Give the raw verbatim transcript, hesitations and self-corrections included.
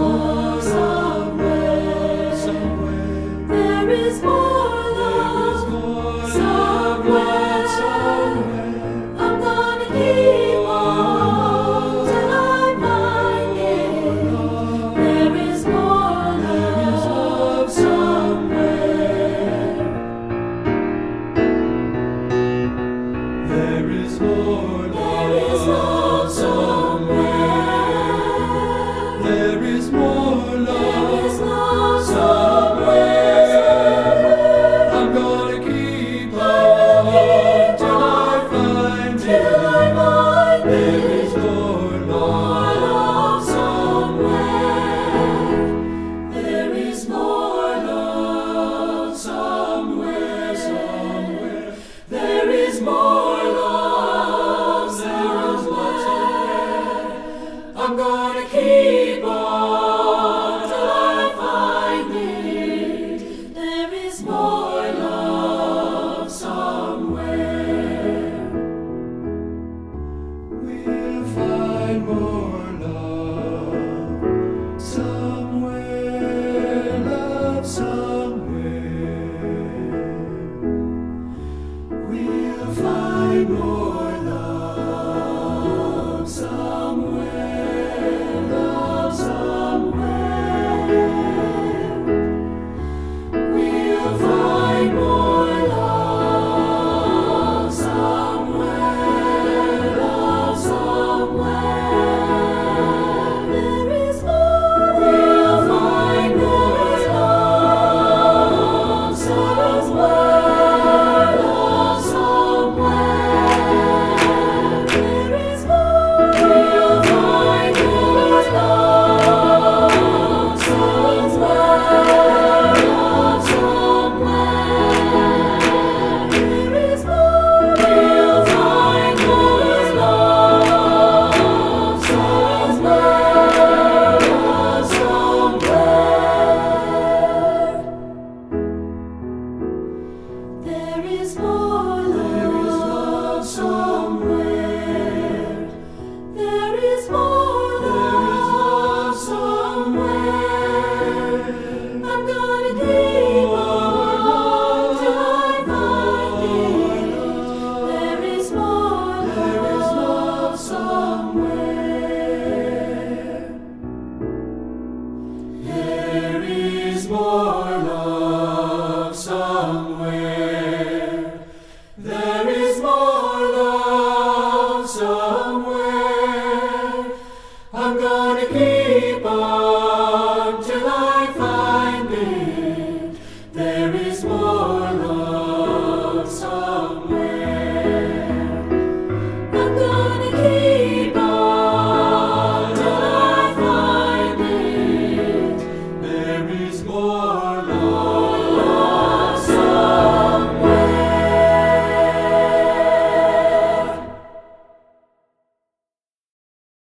Oh.